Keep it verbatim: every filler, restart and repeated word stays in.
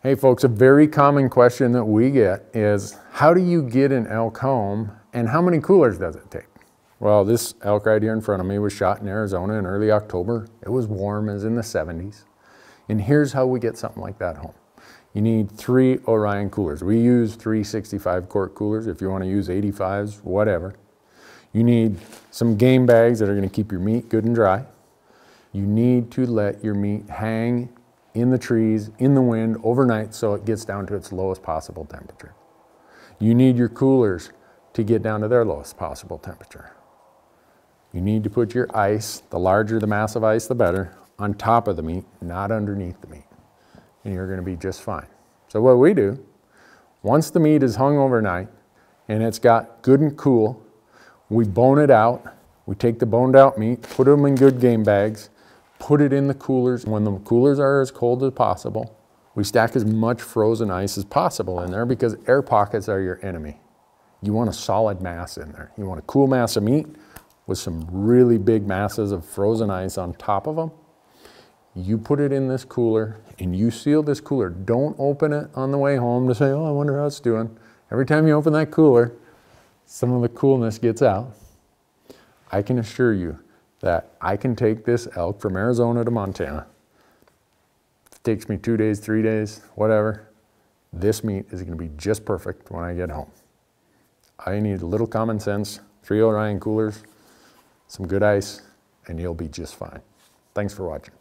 Hey folks, a very common question that we get is, how do you get an elk home and how many coolers does it take? Well, this elk right here in front of me was shot in Arizona in early October. It was warm, it was in the seventies. And here's how we get something like that home. You need three Orion coolers. We use three sixty-five quart coolers. If you want to use eighty-fives, whatever. You need some game bags that are going to keep your meat good and dry. You need to let your meat hang in the trees, in the wind, overnight, so it gets down to its lowest possible temperature. You need your coolers to get down to their lowest possible temperature. You need to put your ice, the larger the mass of ice, the better, on top of the meat, not underneath the meat. And you're going to be just fine. So what we do, once the meat is hung overnight and it's got good and cool, we bone it out. We take the boned out meat, put them in good game bags, put it in the coolers. When the coolers are as cold as possible, we stack as much frozen ice as possible in there, because air pockets are your enemy. You want a solid mass in there. You want a cool mass of meat with some really big masses of frozen ice on top of them. You put it in this cooler and you seal this cooler. Don't open it on the way home to say, oh, I wonder how it's doing. Every time you open that cooler, some of the coolness gets out. I can assure you that I can take this elk from Arizona to Montana. If it takes me two days, three days, whatever, this meat is gonna be just perfect when I get home. I need a little common sense, three Orion coolers, some good ice, and you'll be just fine. Thanks for watching.